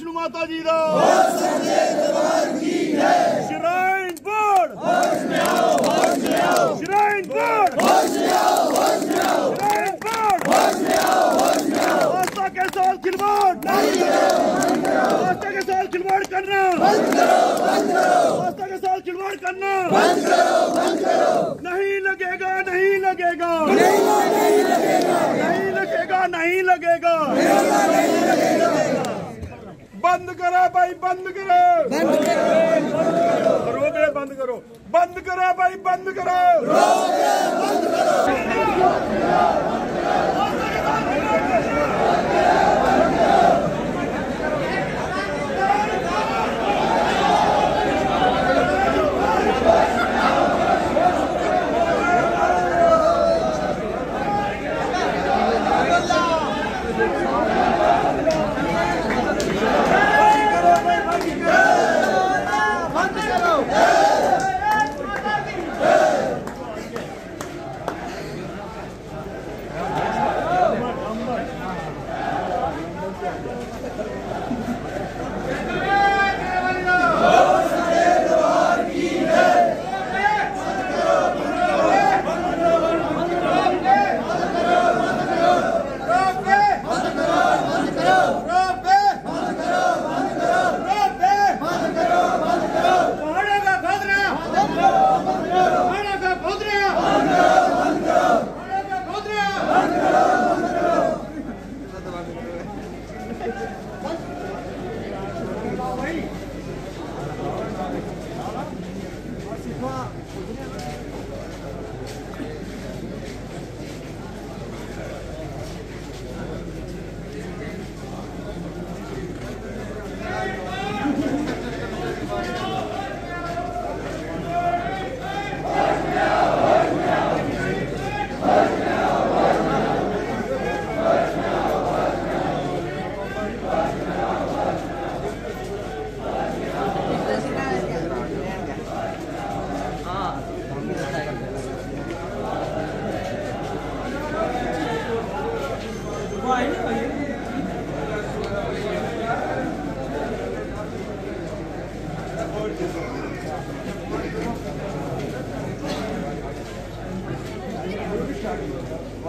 वैष्णो माता जी का shrine board होश में आओ, होश में आओ। श्राइन बोर्ड होश में आओ, होश में आओ। श्राइन बोर्ड होश में आओ, होश में आओ। आस्था के साथ खिलवाड़ नहीं करो, आस्था के साथ खिलवाड़ करना बंद करो, बंद करो। आस्था के साथ खिलवाड़ करना बंद करो, बंद करो। नहीं लगेगा, नहीं लगेगा, नहीं लगेगा, नहीं लगेगा, नहीं लगेगा। बंद करो भाई, बंद करो, बंद करो, रोके बंद करो, बंद करो भाई, बंद करो, रोके बंद करो।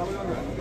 Thank you.